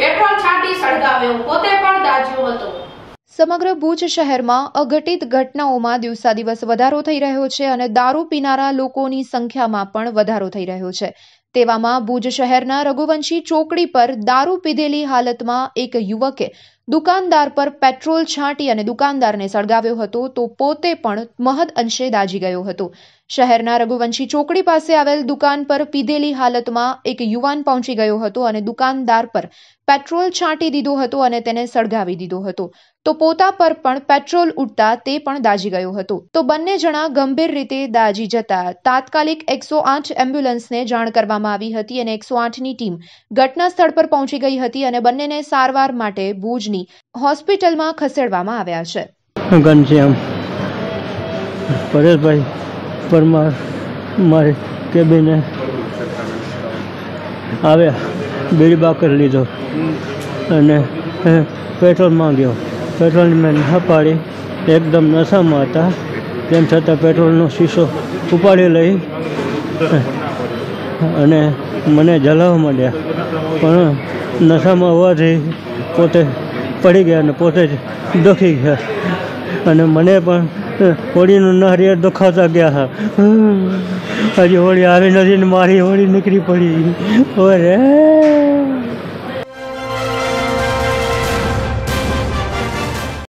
Petrol છાંટી સળગાવ્યો, પોતે પણ દાઝ્યો હતો। समग्र ભુજ શહેરમાં અઘટિત ઘટનાઓમાં દિવસાદિવસ વધારો થઈ રહ્યો છે અને દારૂ પીનારા લોકોની સંખ્યામાં પણ વધારો થઈ રહ્યો છે। તેવામાં ભુજ શહેરના રઘુવંશી ચોકડી પર દારૂ પીધેલી હાલતમાં એક યુવકે દુકાનદાર પર પેટ્રોલ છાંટી અને દુકાનદારને સળગાવ્યો હતો, તો પોતે પણ મહદ અંશે દાઝી ગયો હતો। શહેરના રઘુવંશી ચોકડી પાસે આવેલ દુકાન પર પીધેલી હાલતમાં એક યુવાન પહોંચી ગયો હતો અને દુકાનદાર પર પેટ્રોલ છાંટી દીધો હતો અને તેને સળગાવી દીધો હતો, તો પોતા પર પણ પેટ્રોલ ઉડતા તે પણ દાઝી ગયો હતો। તો બંને જણા ગંભીર રીતે દાઝી જતા તાત્કાલિક 108 એમ્બ્યુલન્સને જાણ કરવામાં આવી હતી અને 108ની ટીમ ઘટના સ્થળ પર પહોંચી ગઈ હતી અને બંનેને સારવાર માટે ભુજની હોસ્પિટલમાં ખસેડવામાં આવ્યા છે। પરેશભાઈ परमार मारे केबिने आया बेरीबा कर लीधो अने पेट्रोल मांग्यो, पेट्रोल में न पाड़ी, एकदम नशा में था तेम छतां पेट्रोलनो शीशो उपाड़ी लई अने मने जलावा मांड्या, पण नशा में होवाथी पोते पड़ी गया अने पोते ज दुखी गया अने मने पण होली नरिया दुखाता गया था। अरे होली आवे नदी मारी होली निकली पड़ी और